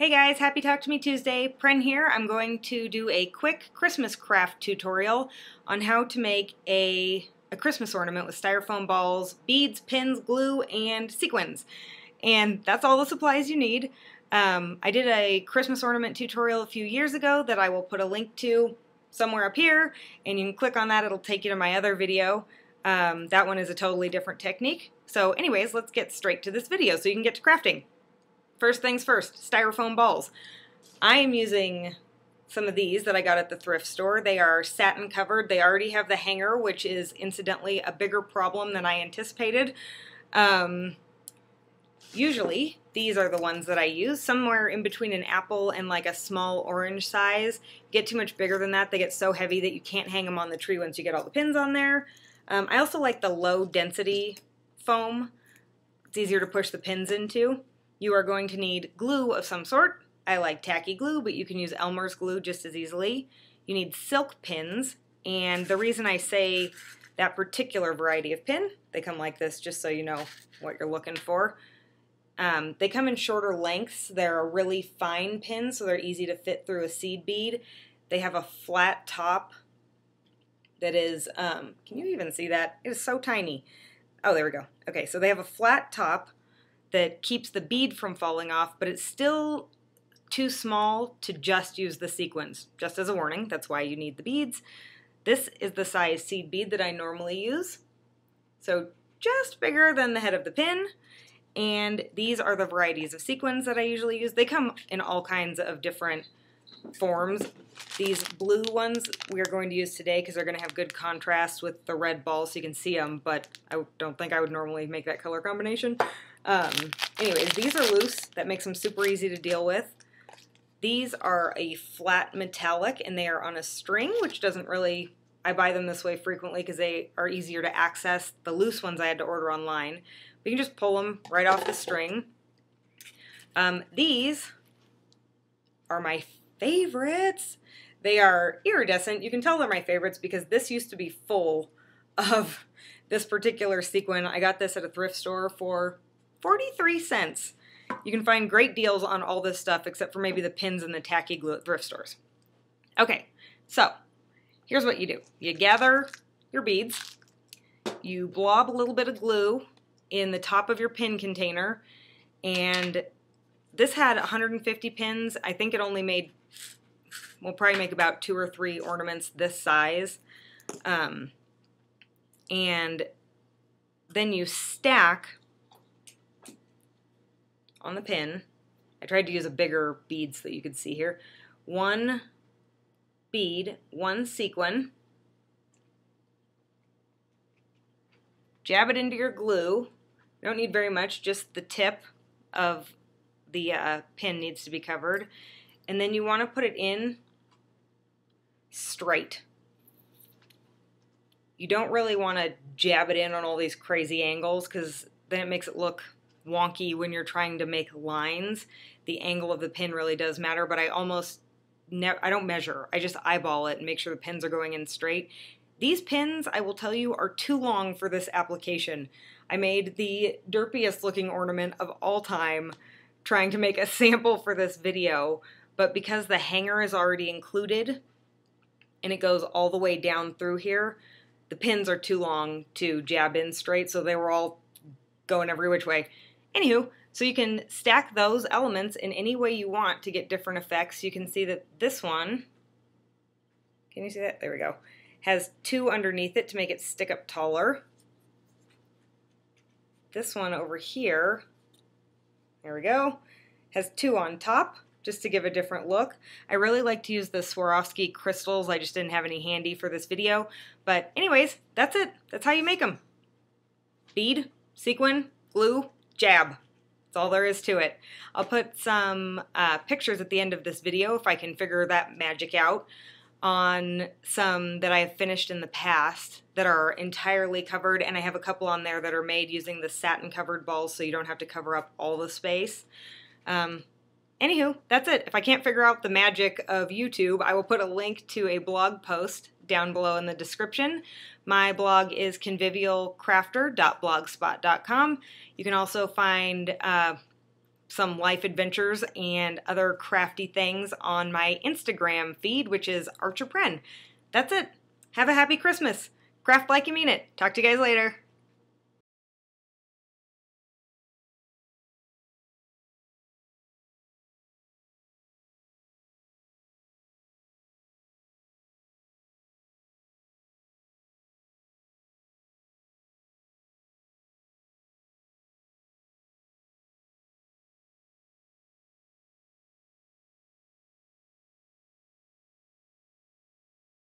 Hey guys, happy Talk to Me Tuesday. Pren here. I'm going to do a quick Christmas craft tutorial on how to make a Christmas ornament with styrofoam balls, beads, pins, glue, and sequins. And that's all the supplies you need. I did a Christmas ornament tutorial a few years ago that I will put a link to somewhere up here, and you can click on that. It'll take you to my other video. That one is a totally different technique. So anyways, let's get straight to this video so you can get to crafting. First things first, styrofoam balls. I am using some of these that I got at the thrift store. They are satin covered. They already have the hanger, which is incidentally a bigger problem than I anticipated. Usually, these are the ones that I use. Somewhere in between an apple and like a small orange size. Get too much bigger than that, they get so heavy that you can't hang them on the tree once you get all the pins on there. I also like the low density foam. It's easier to push the pins into. You are going to need glue of some sort. I like tacky glue, but you can use Elmer's glue just as easily. You need silk pins, and the reason I say that particular variety of pin, they come like this just so you know what you're looking for. They come in shorter lengths. They're a really fine pin, so they're easy to fit through a seed bead. They have a flat top that is, can you even see that? It is so tiny. Oh, there we go. Okay, so they have a flat top that keeps the bead from falling off, but it's still too small to just use the sequins. Just as a warning, that's why you need the beads. This is the size seed bead that I normally use, so just bigger than the head of the pin, and these are the varieties of sequins that I usually use. They come in all kinds of different forms. These blue ones we are going to use today because they're going to have good contrast with the red ball so you can see them, but I don't think I would normally make that color combination. Anyways, these are loose. That makes them super easy to deal with. These are a flat metallic, and they are on a string, which doesn't really... I buy them this way frequently because they are easier to access. The loose ones I had to order online. We can just pull them right off the string. These are my favorites. They are iridescent. You can tell they're my favorites because this used to be full of this particular sequin. I got this at a thrift store for 43 cents. You can find great deals on all this stuff except for maybe the pins and the tacky glue at thrift stores. Okay, so here's what you do. You gather your beads, you blob a little bit of glue in the top of your pin container, and this had 150 pins. I think it only made, we'll probably make about 2 or 3 ornaments this size. And then you stack on the pin. I tried to use a bigger bead so that you could see here. 1 bead, 1 sequin. Jab it into your glue. You don't need very much, just the tip of the pin needs to be covered. And then you want to put it in straight. You don't really want to jab it in on all these crazy angles because then it makes it look wonky when you're trying to make lines. The angle of the pin really does matter, but I almost never, I don't measure. I just eyeball it and make sure the pins are going in straight. These pins, I will tell you, are too long for this application. I made the derpiest looking ornament of all time trying to make a sample for this video, but because the hanger is already included and it goes all the way down through here, the pins are too long to jab in straight, so they were all going every which way. Anywho, so you can stack those elements in any way you want to get different effects. You can see that this one, can you see that? There we go. Has 2 underneath it to make it stick up taller. This one over here, there we go, has 2 on top just to give a different look. I really like to use the Swarovski crystals. I just didn't have any handy for this video. But anyways, that's it. That's how you make them. Bead, sequin, glue, jab. That's all there is to it. I'll put some pictures at the end of this video, if I can figure that magic out, on some that I have finished in the past that are entirely covered, and I have a couple on there that are made using the satin covered balls so you don't have to cover up all the space. Anywho, that's it. If I can't figure out the magic of YouTube, I will put a link to a blog post down below in the description. My blog is convivialcrafter.blogspot.com. You can also find some life adventures and other crafty things on my Instagram feed, which is archerpren. That's it. Have a happy Christmas. Craft like you mean it. Talk to you guys later.